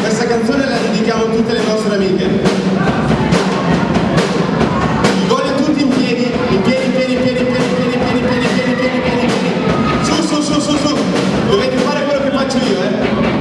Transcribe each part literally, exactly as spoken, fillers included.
Questa canzone la dedichiamo a tutte le nostre amiche. I gol tutti in piedi, in piedi, piedi, piedi, piedi, piedi, piedi, piedi, piedi, piedi, piedi, piedi. Su, su, su, su, su. Dovete fare quello che faccio io, eh.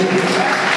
Grazie.